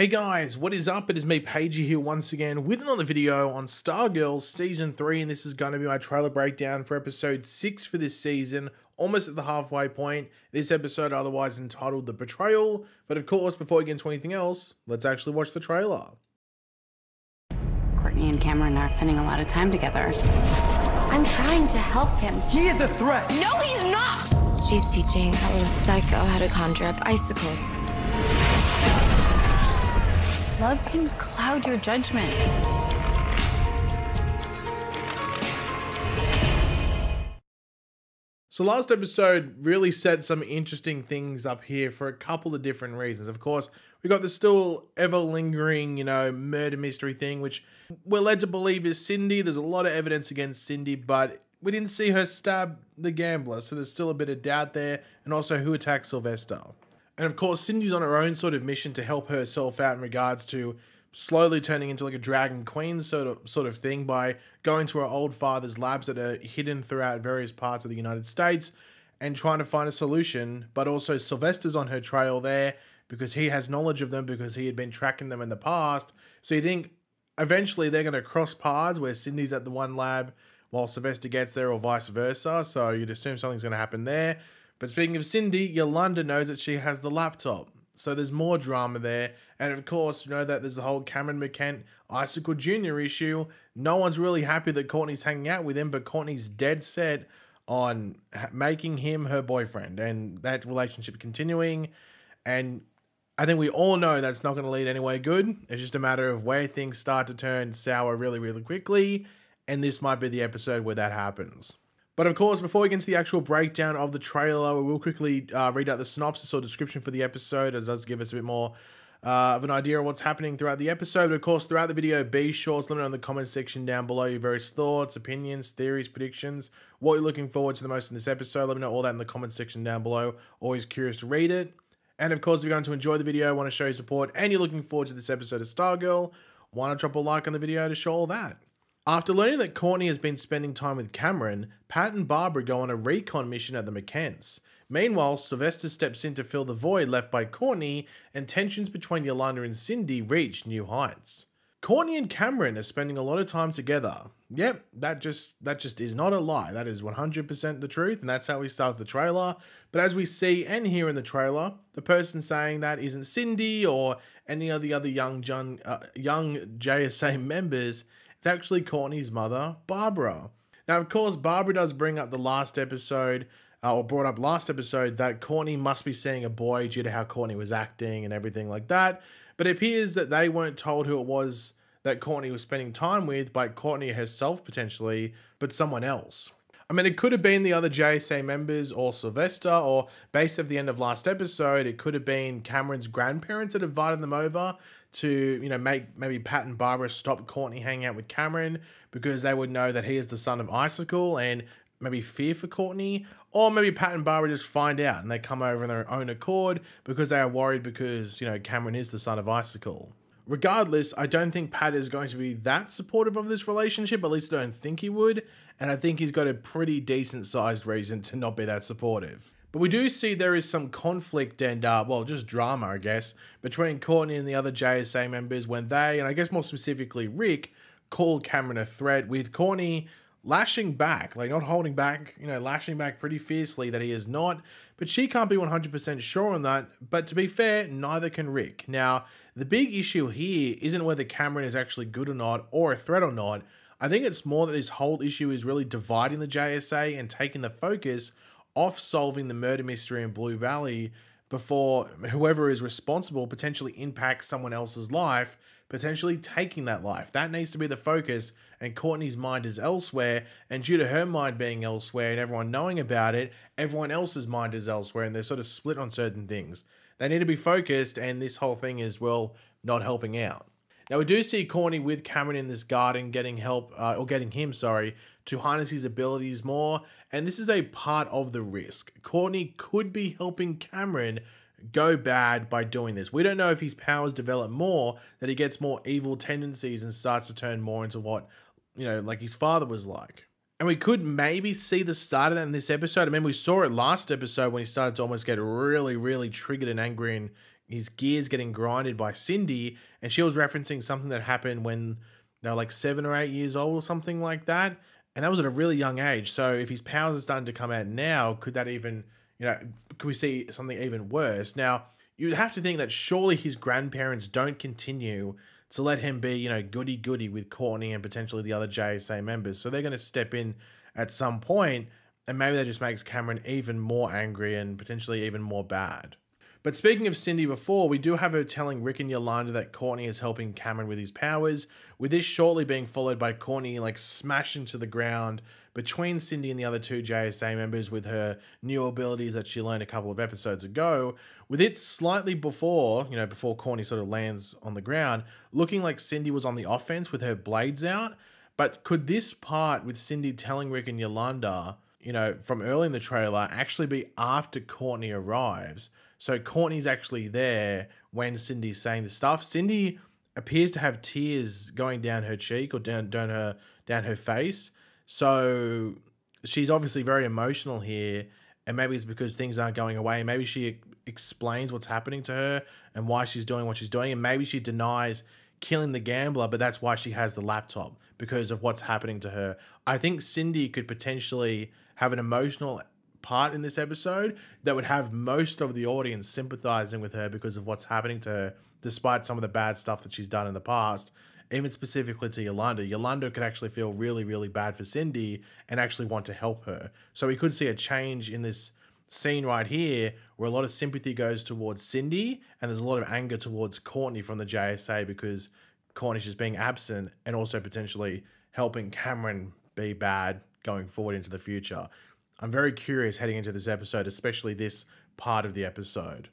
Hey guys, what is up? It is me, Pagey, here once again with another video on Stargirl Season 3, and this is going to be my trailer breakdown for Episode 6 for this season, almost at the halfway point. This episode otherwise entitled The Betrayal, but of course, before we get into anything else, let's actually watch the trailer. Courtney and Cameron are spending a lot of time together. I'm trying to help him. He is a threat! No, he's not! She's teaching a little psycho how to conjure up icicles. Love can cloud your judgment. So last episode really set some interesting things up here for a couple of different reasons. Of course, we got the still ever lingering, murder mystery thing, which we're led to believe is Cindy. There's a lot of evidence against Cindy, but we didn't see her stab the gambler, so there's still a bit of doubt there, and also who attacked Sylvester. And of course, Cindy's on her own sort of mission to help herself out in regards to slowly turning into like a dragon queen sort of thing by going to her old father's labs that are hidden throughout various parts of the United States and trying to find a solution. But also Sylvester's on her trail there because he has knowledge of them because he had been tracking them in the past. So you think eventually they're going to cross paths where Cindy's at the one lab while Sylvester gets there or vice versa. So you'd assume something's going to happen there. But speaking of Cindy, Yolanda knows that she has the laptop. So there's more drama there. And of course, that there's the whole Cameron Mahkent, Icicle Jr. issue. No one's really happy that Courtney's hanging out with him, but Courtney's dead set on making him her boyfriend and that relationship continuing. And I think we all know that's not going to lead anywhere good. It's just a matter of where things start to turn sour really, really quickly. And this might be the episode where that happens. But of course, before we get into the actual breakdown of the trailer, we will quickly read out the synopsis or description for the episode, as it does give us a bit more of an idea of what's happening throughout the episode. But of course, throughout the video, be sure to let me know in the comments section down below your various thoughts, opinions, theories, predictions, what you're looking forward to the most in this episode. Let me know all that in the comments section down below. Always curious to read it. And of course, if you're going to enjoy the video, want to show your support, and you're looking forward to this episode of Stargirl, why not drop a like on the video to show all that? After learning that Courtney has been spending time with Cameron, Pat and Barbara go on a recon mission at the McCants. Meanwhile, Sylvester steps in to fill the void left by Courtney, and tensions between Yolanda and Cindy reach new heights. Courtney and Cameron are spending a lot of time together. Yep, that just is not a lie. That is 100% the truth, and that's how we start the trailer. But as we see and hear in the trailer, the person saying that isn't Cindy or any of the other young JSA members. It's actually Courtney's mother, Barbara. Now, of course, Barbara does bring up the last episode, or brought up last episode, that Courtney must be seeing a boy due to how Courtney was acting and everything like that. But it appears that they weren't told who it was that Courtney was spending time with by Courtney herself, potentially, but someone else. I mean, it could have been the other JSA members or Sylvester, or based at the end of last episode, it could have been Cameron's grandparents that invited them over to, make maybe Pat and Barbara stop Courtney hanging out with Cameron because they would know that he is the son of Icicle and maybe fear for Courtney. Or maybe Pat and Barbara just find out and they come over on their own accord because they are worried because, Cameron is the son of Icicle. Regardless, I don't think Pat is going to be that supportive of this relationship, at least I don't think he would. And I think he's got a pretty decent sized reason to not be that supportive. But we do see there is some conflict and, well, just drama, I guess, between Courtney and the other JSA members when they, and I guess more specifically Rick, called Cameron a threat, with Courtney lashing back, like not holding back, lashing back pretty fiercely that he is not, but she can't be 100% sure on that. But to be fair, neither can Rick. Now, the big issue here isn't whether Cameron is actually good or not, or a threat or not. I think it's more that this whole issue is really dividing the JSA and taking the focus off solving the murder mystery in Blue Valley before whoever is responsible potentially impacts someone else's life, potentially taking that life. That needs to be the focus, and Courtney's mind is elsewhere, and due to her mind being elsewhere and everyone knowing about it, everyone else's mind is elsewhere, and they're sort of split on certain things. They need to be focused, and this whole thing is, well, not helping out. Now, we do see Courtney with Cameron in this garden getting help, or getting him, sorry, to harness his abilities more. And this is a part of the risk. Courtney could be helping Cameron go bad by doing this. We don't know if his powers develop more, that he gets more evil tendencies and starts to turn more into what, like his father was like. And we could maybe see the start of that in this episode. I mean, we saw it last episode when he started to almost get really, really triggered and angry and, his gears getting grinded by Cindy, and she was referencing something that happened when they were like 7 or 8 years old or something like that, and that was at a really young age. So if his powers are starting to come out now, could that even, you know, could we see something even worse? Now, you'd have to think that surely his grandparents don't continue to let him be, you know, goody-goody with Courtney and potentially the other JSA members. So they're going to step in at some point, and maybe that just makes Cameron even more angry and potentially even more bad. But speaking of Cindy before, we do have her telling Rick and Yolanda that Courtney is helping Cameron with his powers, with this shortly being followed by Courtney like smashing to the ground between Cindy and the other two JSA members with her new abilities that she learned a couple of episodes ago, with it slightly before, you know, before Courtney sort of lands on the ground, looking like Cindy was on the offense with her blades out. But could this part with Cindy telling Rick and Yolanda, you know, from early in the trailer, actually be after Courtney arrives? So Courtney's actually there when Cindy's saying the stuff. Cindy appears to have tears going down her cheek or down her face. So she's obviously very emotional here, and maybe it's because things aren't going away. Maybe she explains what's happening to her and why she's doing what she's doing, and maybe she denies killing the gambler, but that's why she has the laptop, because of what's happening to her. I think Cindy could potentially have an emotional part in this episode that would have most of the audience sympathizing with her because of what's happening to her, despite some of the bad stuff that she's done in the past, even specifically to Yolanda. Yolanda could actually feel really, really bad for Cindy and actually want to help her. So we could see a change in this scene right here where a lot of sympathy goes towards Cindy and there's a lot of anger towards Courtney from the JSA because Courtney's just being absent and also potentially helping Cameron be bad going forward into the future. I'm very curious heading into this episode, especially this part of the episode.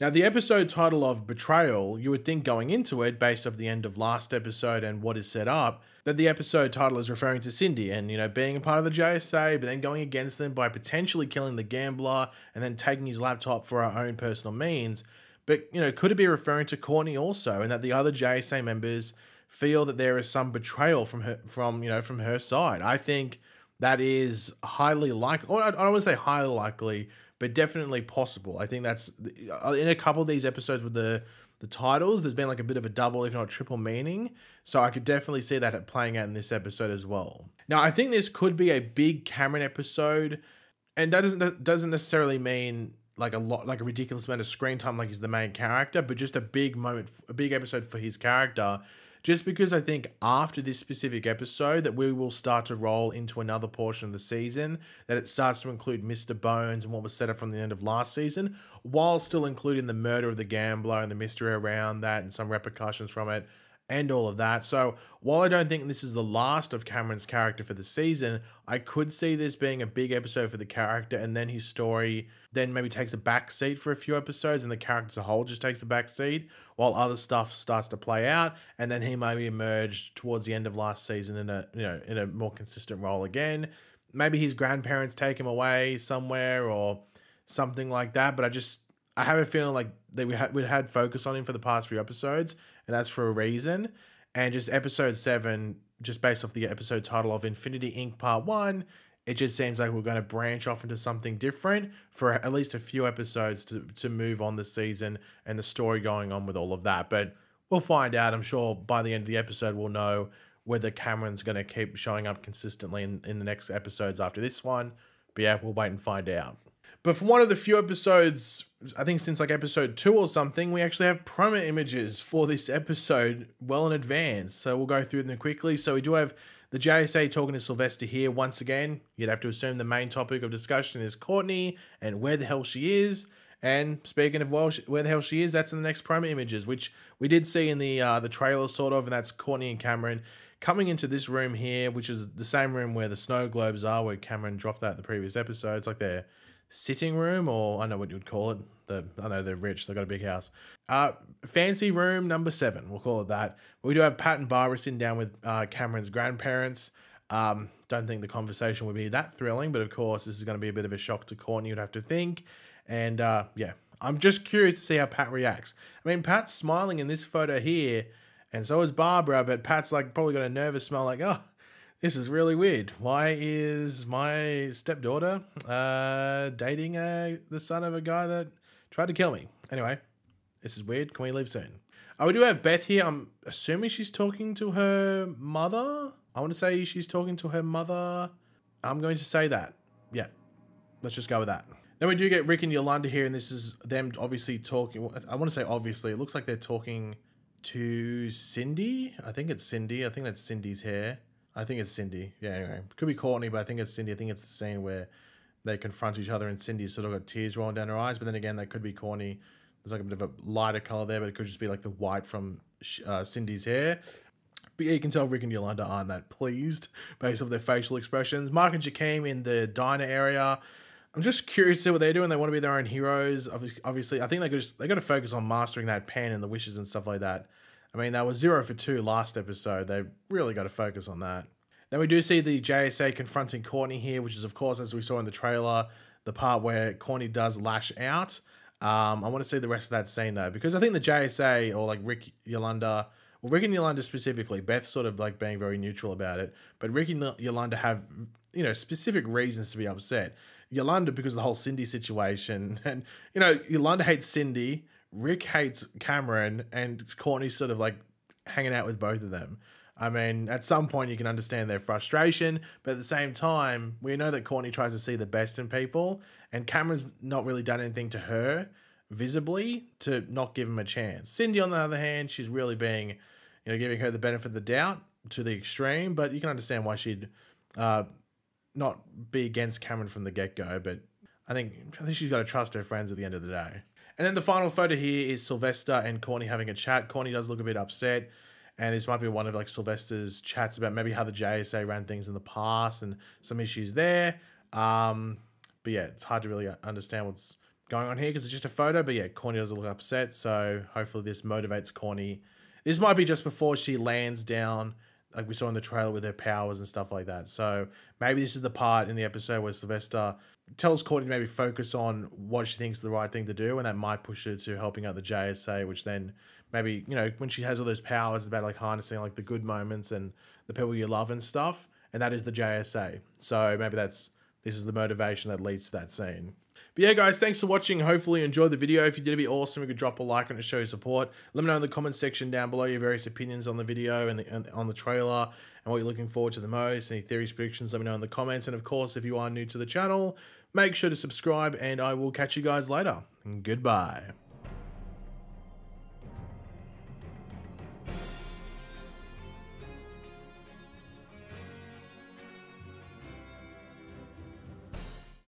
Now, the episode title of Betrayal, you would think going into it, based off the end of last episode and what is set up, that the episode title is referring to Cindy and, you know, being a part of the JSA, but then going against them by potentially killing the gambler and then taking his laptop for her own personal means. But, you know, could it be referring to Courtney also, and that the other JSA members feel that there is some betrayal from her side? I think that is highly likely. I don't want to say highly likely, but definitely possible. I think that's in a couple of these episodes with the titles, there's been like a bit of a double, if not triple meaning. So I could definitely see that playing out in this episode as well. Now, I think this could be a big Cameron episode, and that doesn't necessarily mean like a ridiculous amount of screen time, like he's the main character, but just a big moment, a big episode for his character. Just because I think after this specific episode that we will start to roll into another portion of the season, that it starts to include Mr. Bones and what was set up from the end of last season, while still including the murder of the gambler and the mystery around that and some repercussions from it and all of that. So while I don't think this is the last of Cameron's character for the season, I could see this being a big episode for the character, and then his story then maybe takes a back seat for a few episodes and the character as a whole just takes a back seat while other stuff starts to play out, and then he maybe emerged towards the end of last season in a, you know, in a more consistent role again. Maybe his grandparents take him away somewhere or something like that, but I have a feeling like that we had focus on him for the past few episodes, and that's for a reason. And just episode 7, just based off the episode title of Infinity Inc. Part 1, it just seems like we're going to branch off into something different for at least a few episodes to move on the season and the story going on with all of that. But we'll find out. I'm sure by the end of the episode, we'll know whether Cameron's going to keep showing up consistently in the next episodes after this one. But yeah, we'll wait and find out. But for one of the few episodes, I think since like episode 2 or something, we actually have promo images for this episode well in advance. So we'll go through them quickly. So we do have the JSA talking to Sylvester here. Once again, you'd have to assume the main topic of discussion is Courtney and where the hell she is. And speaking of where the hell she is, that's in the next promo images, which we did see in the trailer sort of, and that's Courtney and Cameron coming into this room here, which is the same room where the snow globes are, where Cameron dropped that in the previous episodes, like they're sitting room, or I know what you would call it. I know they're rich, they've got a big house. Fancy room number 7, we'll call it that. We do have Pat and Barbara sitting down with Cameron's grandparents. Don't think the conversation would be that thrilling, but of course this is going to be a bit of a shock to Courtney, you'd have to think. And yeah, I'm just curious to see how Pat reacts. I mean, Pat's smiling in this photo here, and so is Barbara, but Pat's like probably got a nervous smile like, oh, this is really weird. Why is my stepdaughter dating the son of a guy that tried to kill me? Anyway, This is weird. Can we leave soon? Oh, we do have Beth here. I'm assuming she's talking to her mother. I want to say she's talking to her mother. I'm going to say that. Yeah. Let's just go with that. Then we do get Rick and Yolanda here, and this is them obviously talking. I want to say obviously. It looks like they're talking to Cindy. I think it's Cindy. I think that's Cindy's hair. I think it's Cindy. Yeah, anyway. It could be Courtney, but I think it's Cindy. I think it's the scene where they confront each other and Cindy's sort of got tears rolling down her eyes. But then again, that could be Courtney. There's like a bit of a lighter color there, but it could just be like the white from Cindy's hair. But yeah, you can tell Rick and Yolanda aren't that pleased based off their facial expressions. Mark and Jakeem in the diner area. I'm just curious to see what they're doing. They want to be their own heroes. Obviously, I think they got to focus on mastering that pen and the wishes and stuff like that. I mean, they were 0 for 2 last episode. They really got to focus on that. Then we do see the JSA confronting Courtney here, which is, of course, as we saw in the trailer, the part where Courtney does lash out. I want to see the rest of that scene though, because I think the JSA or like Rick and Yolanda specifically, Beth's sort of like being very neutral about it, but Rick and Yolanda have, you know, specific reasons to be upset. Yolanda because of the whole Cindy situation, and you know, Yolanda hates Cindy, Rick hates Cameron, and Courtney's sort of like hanging out with both of them. I mean, at some point you can understand their frustration, but at the same time, we know that Courtney tries to see the best in people, and Cameron's not really done anything to her visibly to not give him a chance. Cindy, on the other hand, she's really being, you know, giving her the benefit of the doubt to the extreme, but you can understand why she'd not be against Cameron from the get-go, but I think she's got to trust her friends at the end of the day. And then the final photo here is Sylvester and Courtney having a chat. Courtney does look a bit upset, and this might be one of like Sylvester's chats about maybe how the JSA ran things in the past and some issues there. But yeah, it's hard to really understand what's going on here because it's just a photo. But yeah, Courtney does look upset. So hopefully this motivates Courtney. This might be just before she lands down, like we saw in the trailer with her powers and stuff like that. So maybe this is the part in the episode where Sylvester tells Courtney to maybe focus on what she thinks is the right thing to do. And that might push her to helping out the JSA, which then maybe, you know, when she has all those powers, it's about like harnessing like the good moments and the people you love and stuff. And that is the JSA. So maybe that's, this is the motivation that leads to that scene. But yeah, guys, thanks for watching. Hopefully you enjoyed the video. If you did, it'd be awesome. You could drop a like and show your support. Let me know in the comments section down below your various opinions on the video and on the trailer and what you're looking forward to the most. Any theories, predictions, let me know in the comments. And of course, if you are new to the channel, make sure to subscribe and I will catch you guys later. Goodbye.